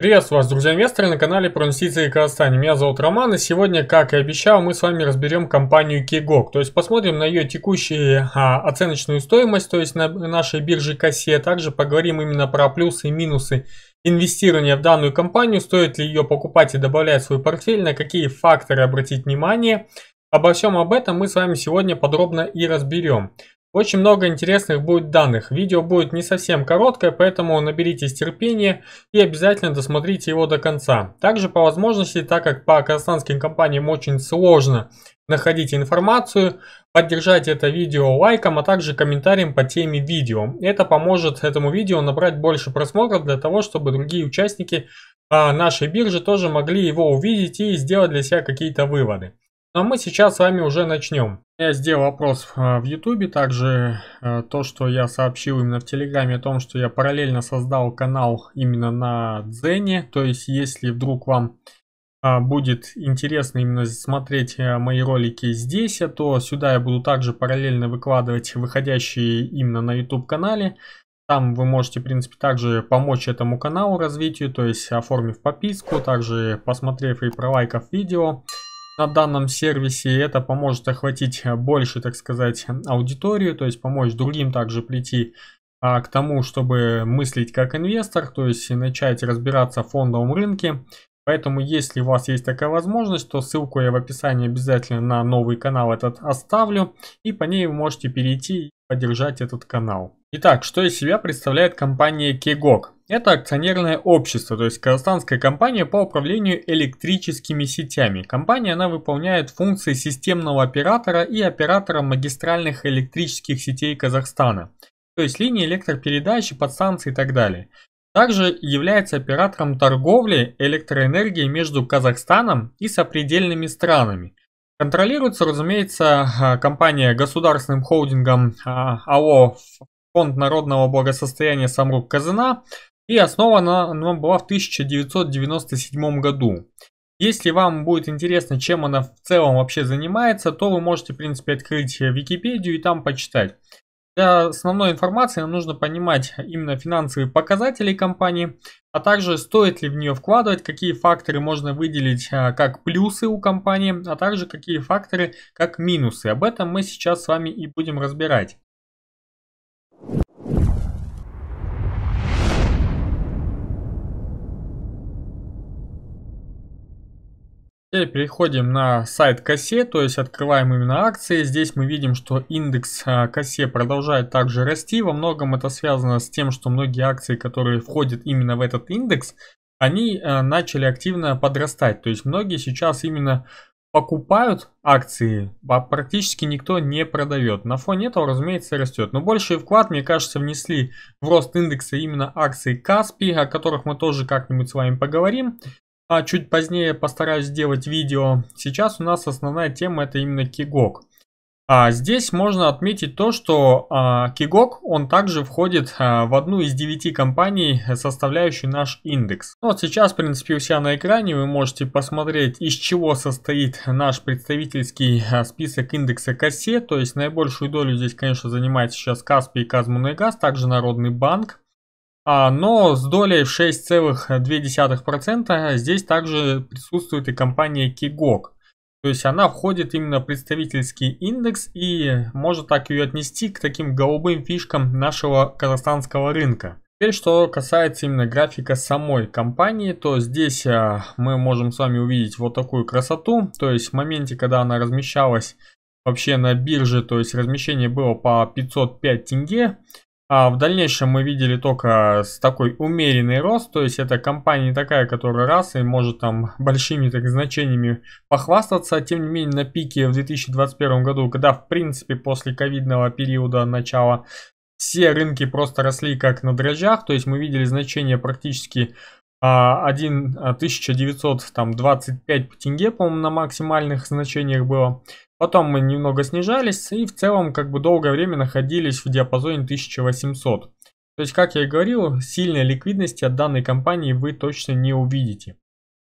Приветствую вас, друзья инвесторы, на канале про инвестиции в Казахстане. Меня зовут Роман, и сегодня, как и обещал, мы с вами разберем компанию Кегок. То есть посмотрим на ее текущую оценочную стоимость, то есть на нашей бирже КСЕ. Также поговорим именно про плюсы и минусы инвестирования в данную компанию. Стоит ли ее покупать и добавлять в свой портфель, на какие факторы обратить внимание. Обо всем об этом мы с вами сегодня подробно и разберем. Очень много интересных будет данных. Видео будет не совсем короткое, поэтому наберитесь терпения и обязательно досмотрите его до конца. Также по возможности, так как по казахстанским компаниям очень сложно находить информацию, поддержайте это видео лайком, а также комментарием по теме видео. Это поможет этому видео набрать больше просмотров для того, чтобы другие участники нашей биржи тоже могли его увидеть и сделать для себя какие-то выводы. Ну а мы сейчас с вами уже начнем. Я сделал опрос в Ютубе, также то, что я сообщил именно в Телеграме, о том, что я параллельно создал канал именно на Дзене. То есть, если вдруг вам будет интересно именно смотреть мои ролики здесь, то сюда я буду также параллельно выкладывать выходящие именно на YouTube канале. Там вы можете, в принципе, также помочь этому каналу развитию, то есть оформив подписку, также посмотрев и пролайкав видео на данном сервисе. Это поможет охватить больше, так сказать, аудиторию, то есть помочь другим также прийти к тому, чтобы мыслить как инвестор, то есть начать разбираться в фондовом рынке. Поэтому, если у вас есть такая возможность, то ссылку я в описании обязательно на новый канал этот оставлю, и по ней вы можете перейти и поддержать этот канал. Итак, что из себя представляет компания Кегок? Это акционерное общество, то есть казахстанская компания по управлению электрическими сетями. Компания, она выполняет функции системного оператора и оператора магистральных электрических сетей Казахстана. То есть линии электропередачи, подстанции и так далее. Также является оператором торговли электроэнергией между Казахстаном и сопредельными странами. Контролируется, разумеется, компания государственным холдингом АО «Фонд народного благосостояния Самрук Казына», и основана она была в 1997 году. Если вам будет интересно, чем она в целом вообще занимается, то вы можете, в принципе, открыть Википедию и там почитать. Для основной информации нам нужно понимать именно финансовые показатели компании, а также стоит ли в нее вкладывать, какие факторы можно выделить как плюсы у компании, а также какие факторы как минусы. Об этом мы сейчас с вами и будем разбирать. Теперь переходим на сайт КСЕ, то есть открываем именно акции. Здесь мы видим, что индекс КСЕ продолжает также расти. Во многом это связано с тем, что многие акции, которые входят именно в этот индекс, они начали активно подрастать. То есть многие сейчас именно покупают акции, а практически никто не продает. На фоне этого, разумеется, растет. Но больший вклад, мне кажется, внесли в рост индекса именно акции Каспи, о которых мы тоже как-нибудь с вами поговорим. А чуть позднее постараюсь сделать видео. Сейчас у нас основная тема — это именно Кегок. Здесь можно отметить то, что Кегок, он также входит в одну из 9 компаний, составляющих наш индекс. Вот сейчас, в принципе, у себя на экране вы можете посмотреть, из чего состоит наш представительский список индекса КСЕ. То есть наибольшую долю здесь, конечно, занимает сейчас Каспий и Казмунайгаз, также Народный банк. Но с долей 6,2% здесь также присутствует и компания Кегок. То есть она входит именно в представительский индекс, и можно так ее отнести к таким голубым фишкам нашего казахстанского рынка. Теперь что касается именно графика самой компании, то здесь мы можем с вами увидеть вот такую красоту. То есть в моменте, когда она размещалась вообще на бирже, то есть размещение было по 505 тенге. А в дальнейшем мы видели только такой умеренный рост, то есть это компания не такая, которая раз и может там большими значениями похвастаться. Тем не менее, на пике в 2021 году, когда в принципе после ковидного периода начала все рынки просто росли как на дрожжах, то есть мы видели значение практически 1925 тенге, по-моему, на максимальных значениях было. Потом мы немного снижались и в целом как бы долгое время находились в диапазоне 1800. То есть, как я и говорил, сильной ликвидности от данной компании вы точно не увидите.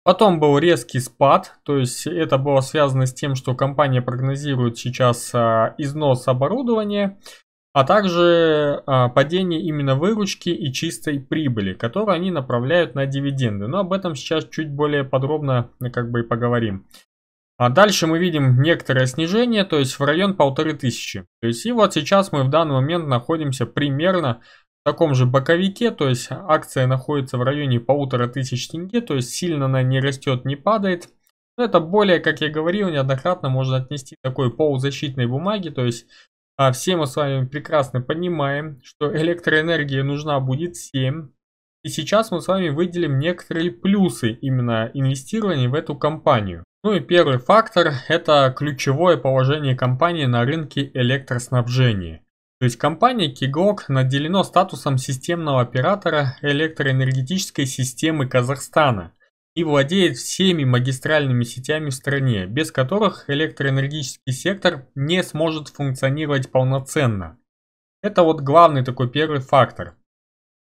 Потом был резкий спад, то есть это было связано с тем, что компания прогнозирует сейчас износ оборудования. а также падение именно выручки и чистой прибыли, которую они направляют на дивиденды. Но об этом сейчас чуть более подробно и поговорим. А дальше мы видим некоторое снижение, то есть в район 1500. То есть и вот сейчас мы в данный момент находимся примерно в таком же боковике, то есть акция находится в районе 1500 тенге, то есть сильно она не растет, не падает. Но это более, как я говорил, неоднократно можно отнести к такой полузащитной бумаге, то есть все мы с вами прекрасно понимаем, что электроэнергия нужна будет всем. И сейчас мы с вами выделим некоторые плюсы именно инвестирования в эту компанию. Ну и первый фактор — это ключевое положение компании на рынке электроснабжения. То есть компания Кигок наделена статусом системного оператора электроэнергетической системы Казахстана и владеет всеми магистральными сетями в стране, без которых электроэнергетический сектор не сможет функционировать полноценно. Это вот главный такой первый фактор.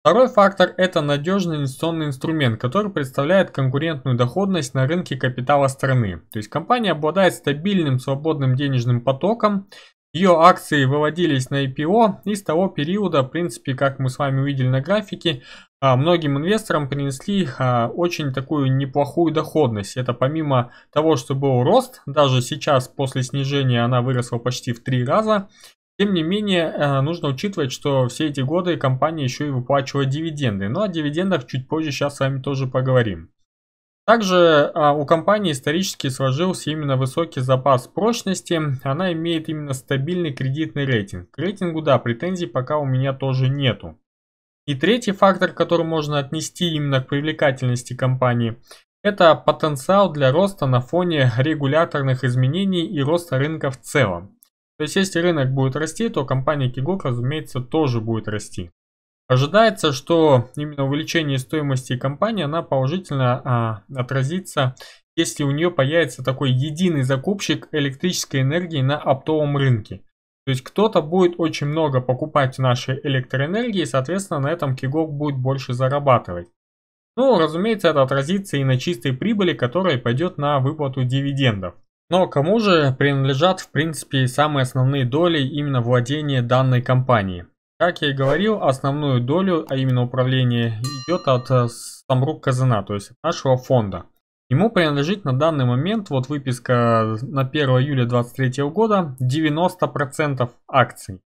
Второй фактор — это надежный инвестиционный инструмент, который представляет конкурентную доходность на рынке капитала страны. То есть компания обладает стабильным свободным денежным потоком, ее акции выводились на IPO, и с того периода, в принципе, как мы с вами увидели на графике, многим инвесторам принесли очень такую неплохую доходность. Это помимо того, что был рост, даже сейчас после снижения она выросла почти в 3 раза. Тем не менее, нужно учитывать, что все эти годы компания еще и выплачивала дивиденды. Но о дивидендах чуть позже сейчас с вами тоже поговорим. Также у компании исторически сложился именно высокий запас прочности. Она имеет именно стабильный кредитный рейтинг. К рейтингу, да, претензий пока у меня тоже нету. И третий фактор, который можно отнести именно к привлекательности компании, это потенциал для роста на фоне регуляторных изменений и роста рынка в целом. То есть, если рынок будет расти, то компания Кигок, разумеется, тоже будет расти. Ожидается, что именно увеличение стоимости компании, она положительно отразится, если у нее появится такой единый закупщик электрической энергии на оптовом рынке. То есть, кто-то будет очень много покупать нашей электроэнергии, и, соответственно, на этом Кигок будет больше зарабатывать. Ну, разумеется, это отразится и на чистой прибыли, которая пойдет на выплату дивидендов. Но кому же принадлежат, в принципе, самые основные доли именно владения данной компании? Как я и говорил, основную долю, а именно управление, идет от Самрук Казына, то есть нашего фонда. Ему принадлежит на данный момент, вот выписка на 1 июля 2023 года, 90% акций.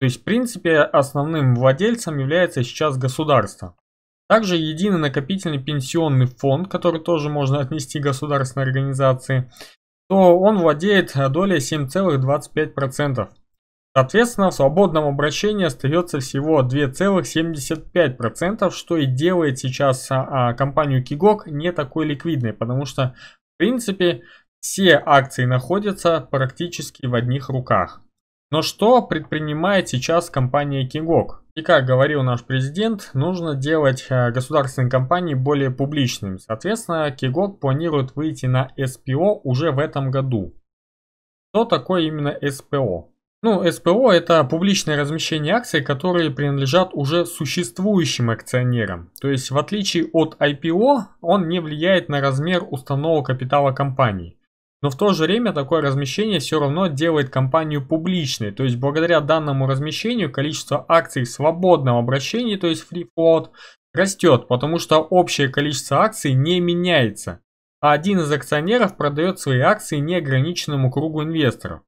То есть, в принципе, основным владельцем является сейчас государство. Также единый накопительный пенсионный фонд, который тоже можно отнести к государственной организации, то он владеет долей 7,25%. Соответственно, в свободном обращении остается всего 2,75%, что и делает сейчас компанию Кигок не такой ликвидной, потому что, в принципе, все акции находятся практически в одних руках. Но что предпринимает сейчас компания Кигок? И как говорил наш президент, нужно делать государственные компании более публичными. Соответственно, Кигок планирует выйти на СПО уже в этом году. Что такое именно СПО? Ну, СПО — это публичное размещение акций, которые принадлежат уже существующим акционерам. То есть, в отличие от IPO, он не влияет на размер уставного капитала компании. Но в то же время такое размещение все равно делает компанию публичной. То есть благодаря данному размещению количество акций в свободном обращении, то есть free float, растет, потому что общее количество акций не меняется. А один из акционеров продает свои акции неограниченному кругу инвесторов.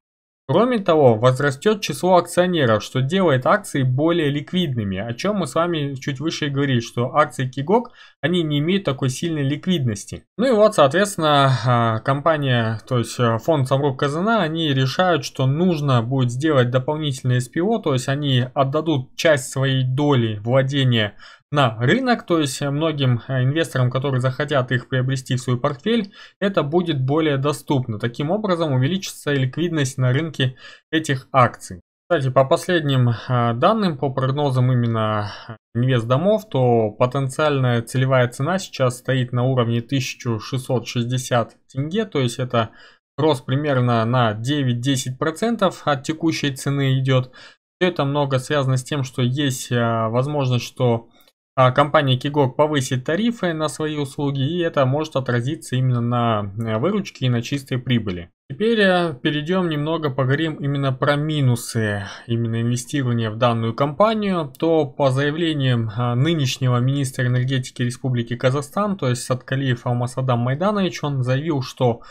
Кроме того, возрастет число акционеров, что делает акции более ликвидными. О чем мы с вами чуть выше и говорили, что акции Кигок, они не имеют такой сильной ликвидности. Ну и вот, соответственно, компания, то есть фонд Самрук Казына, они решают, что нужно будет сделать дополнительное СПО, то есть они отдадут часть своей доли владения на рынок, то есть многим инвесторам, которые захотят их приобрести в свой портфель, это будет более доступно. Таким образом увеличится ликвидность на рынке этих акций. Кстати, по последним данным, по прогнозам именно инвестдомов, то потенциальная целевая цена сейчас стоит на уровне 1660 тенге, то есть это рост примерно на 9-10% от текущей цены идет. Все это много связано с тем, что есть возможность, что компания Kigog повысит тарифы на свои услуги, и это может отразиться именно на выручке и на чистой прибыли. Теперь перейдем немного, поговорим именно про минусы именно инвестирования в данную компанию. То по заявлениям нынешнего министра энергетики Республики Казахстан, то есть Саткалиев Алмасадам Майданович, он заявил, что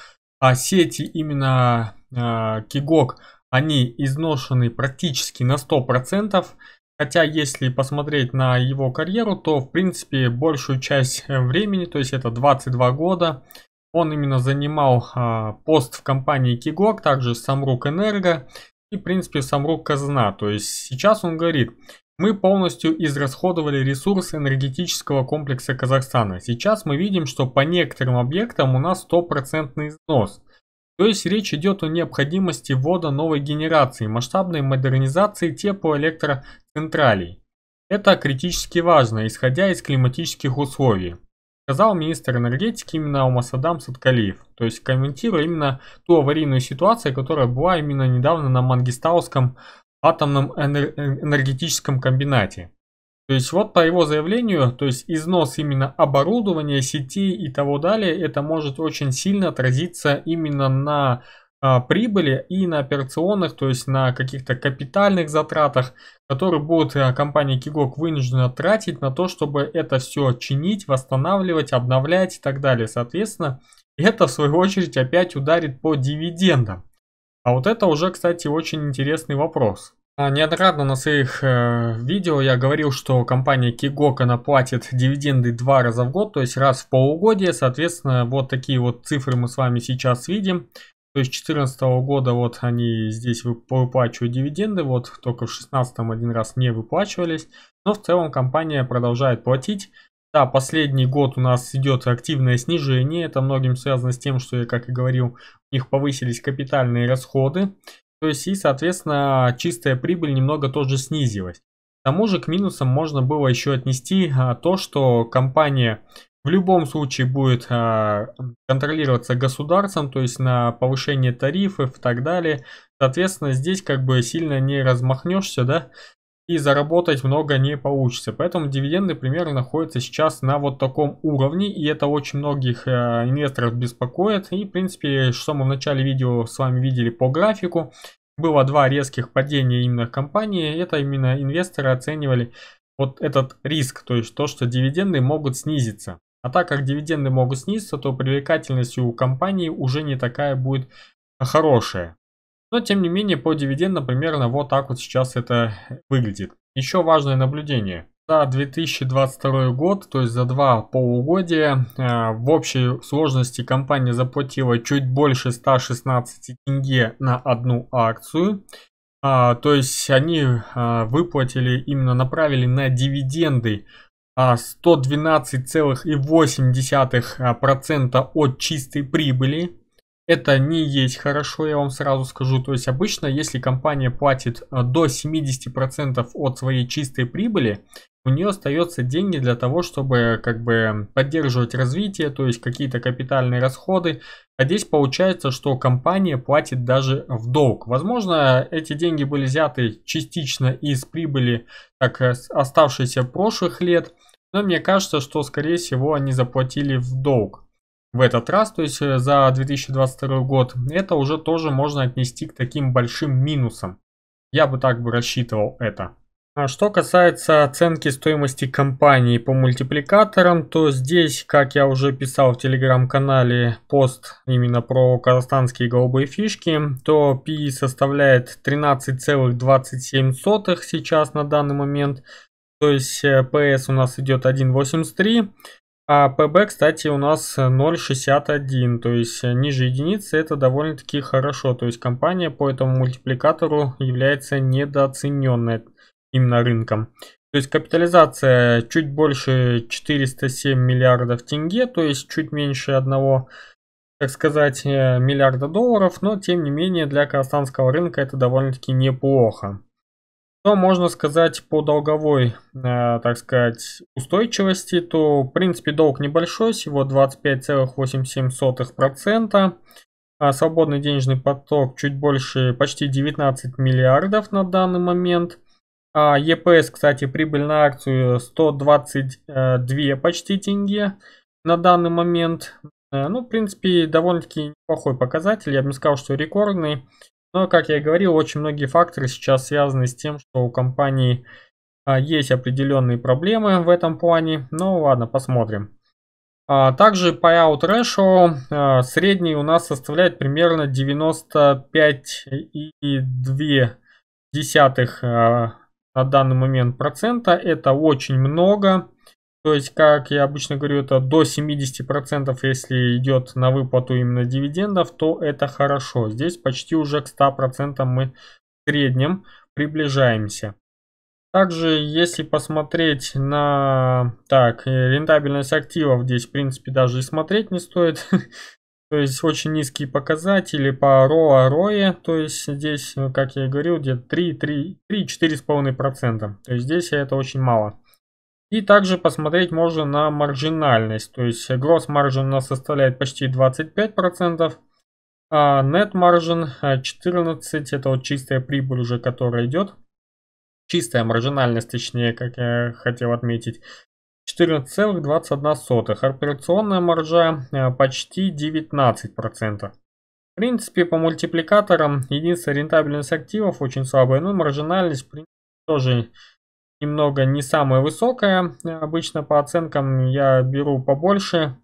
сети именно Kigog, они изношены практически на 100%. Хотя, если посмотреть на его карьеру, то, в принципе, большую часть времени, то есть это 22 года, он именно занимал пост в компании Kigog, также Самрук Энерго и, в принципе, Самрук Казна. То есть сейчас он говорит: мы полностью израсходовали ресурсы энергетического комплекса Казахстана. Сейчас мы видим, что по некоторым объектам у нас 100% износ. То есть речь идет о необходимости ввода новой генерации, масштабной модернизации теплоэлектроцентралей. Это критически важно, исходя из климатических условий, сказал министр энергетики именно Алмасадам Саткалиев, то есть комментируя именно ту аварийную ситуацию, которая была именно недавно на Мангистауском атомном энергетическом комбинате. То есть вот по его заявлению, то есть износ именно оборудования, сетей и того далее, это может очень сильно отразиться именно на прибыли и на операционных, то есть на каких-то капитальных затратах, которые будет компания Kigog вынуждена тратить на то, чтобы это все чинить, восстанавливать, обновлять и так далее. Соответственно, это в свою очередь опять ударит по дивидендам. А вот это уже, кстати, очень интересный вопрос. Неоднократно на своих видео я говорил, что компания Kigog, она платит дивиденды 2 раза в год, то есть раз в полугодие. Соответственно, вот такие вот цифры мы с вами сейчас видим. То есть 2014 года вот они здесь выплачивают дивиденды, вот только в 2016 один раз не выплачивались. Но в целом компания продолжает платить. Да, последний год у нас идет активное снижение. Это многим связано с тем, что, как и говорил, у них повысились капитальные расходы. То есть и, соответственно, чистая прибыль немного тоже снизилась. К тому же к минусам можно было еще отнести то, что компания в любом случае будет контролироваться государством, то есть на повышение тарифов и так далее. Соответственно, здесь как бы сильно не размахнешься, да, и заработать много не получится. Поэтому дивиденды примерно находятся сейчас на вот таком уровне, и это очень многих инвесторов беспокоит. И, в принципе, что мы в начале видео с вами видели по графику, было 2 резких падения именно компании. Это именно инвесторы оценивали вот этот риск, то есть то, что дивиденды могут снизиться. А так как дивиденды могут снизиться, то привлекательность у компании уже не такая будет хорошая. Но, тем не менее, по дивидендам примерно вот так вот сейчас это выглядит. Еще важное наблюдение. За 2022 год, то есть за 2 полугодия, в общей сложности компания заплатила чуть больше 116 тенге на 1 акцию. То есть они выплатили, именно направили на дивиденды 112,8% от чистой прибыли. Это не есть хорошо, я вам сразу скажу. То есть обычно, если компания платит до 70% от своей чистой прибыли, у нее остается деньги для того, чтобы как бы поддерживать развитие, то есть какие-то капитальные расходы. А здесь получается, что компания платит даже в долг. Возможно, эти деньги были взяты частично из прибыли, так оставшейся прошлых лет. Но мне кажется, что скорее всего они заплатили в долг в этот раз, то есть за 2022 год. Это уже тоже можно отнести к таким большим минусам. Я бы так бы рассчитывал это. А что касается оценки стоимости компании по мультипликаторам, то здесь, как я уже писал в телеграм-канале пост именно про казахстанские голубые фишки, то PE составляет 13,27 сейчас на данный момент. То есть PS у нас идет 1,83. А ПБ, кстати, у нас 0,61, то есть ниже единицы, это довольно-таки хорошо. То есть компания по этому мультипликатору является недооцененной именно рынком. То есть капитализация чуть больше 407 миллиардов тенге, то есть чуть меньше 1, так сказать, миллиарда долларов. Но, тем не менее, для казахстанского рынка это довольно-таки неплохо. Что можно сказать по долговой, так сказать, устойчивости, то, в принципе, долг небольшой, всего 25,87%. Свободный денежный поток чуть больше, почти 19 миллиардов на данный момент. ЕПС, кстати, прибыль на акцию 122 почти тенге на данный момент. Ну, в принципе, довольно-таки неплохой показатель. Я бы не сказал, что рекордный. Но, как я и говорил, очень многие факторы сейчас связаны с тем, что у компании есть определенные проблемы в этом плане. Ну, ладно, посмотрим. Также payout ratio средний у нас составляет примерно 95,2%. На данный момент процента, это очень много, то есть, как я обычно говорю, это до 70%, если идет на выплату именно дивидендов, то это хорошо. Здесь почти уже к 100% мы в среднем приближаемся. Также, если посмотреть на рентабельность активов, здесь, в принципе, даже и смотреть не стоит. То есть очень низкие показатели по ROE, то есть здесь, как я и говорил, где-то 3-4,5%. То есть здесь это очень мало. И также посмотреть можно на маржинальность. То есть gross margin у нас составляет почти 25%, а net margin 14%, это вот чистая прибыль уже, которая идет. Чистая маржинальность, точнее, как я хотел отметить. 14,21. Операционная маржа почти 19%. В принципе, по мультипликаторам единственная рентабельность активов очень слабая. Ну, маржинальность, в принципе, тоже немного не самая высокая. Обычно по оценкам я беру побольше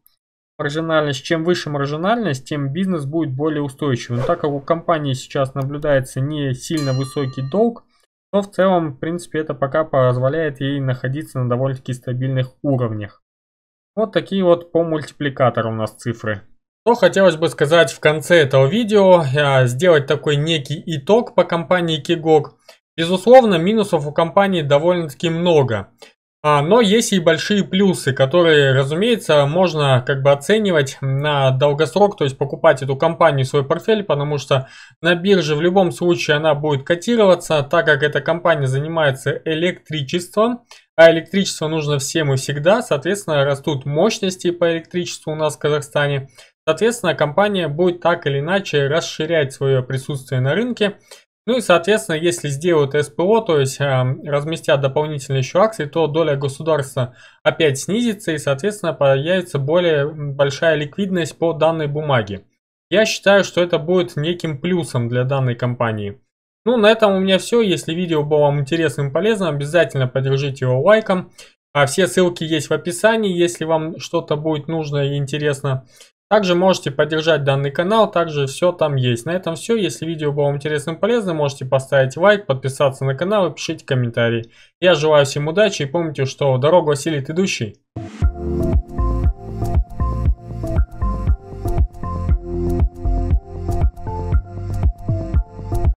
маржинальность. Чем выше маржинальность, тем бизнес будет более устойчивым. Так как у компании сейчас наблюдается не сильно высокий долг, но в целом, в принципе, это пока позволяет ей находиться на довольно-таки стабильных уровнях. Вот такие вот по мультипликатору у нас цифры. Что хотелось бы сказать в конце этого видео, сделать такой некий итог по компании Kegog. Безусловно, минусов у компании довольно-таки много. Но есть и большие плюсы, которые, разумеется, можно как бы оценивать на долгосрок, то есть покупать эту компанию в свой портфель, потому что на бирже в любом случае она будет котироваться, так как эта компания занимается электричеством, а электричество нужно всем и всегда, соответственно, растут мощности по электричеству у нас в Казахстане, соответственно, компания будет так или иначе расширять свое присутствие на рынке. Ну и, соответственно, если сделают СПО, то есть разместят дополнительные еще акции, то доля государства опять снизится и, соответственно, появится более большая ликвидность по данной бумаге. Я считаю, что это будет неким плюсом для данной компании. Ну, на этом у меня все. Если видео было вам интересным и полезным, обязательно поддержите его лайком. А все ссылки есть в описании, если вам что-то будет нужно и интересно. Также можете поддержать данный канал, также все там есть. На этом все. Если видео было вам интересным и полезным, можете поставить лайк, подписаться на канал и пишите комментарии. Я желаю всем удачи и помните, что дорогу осилит идущий.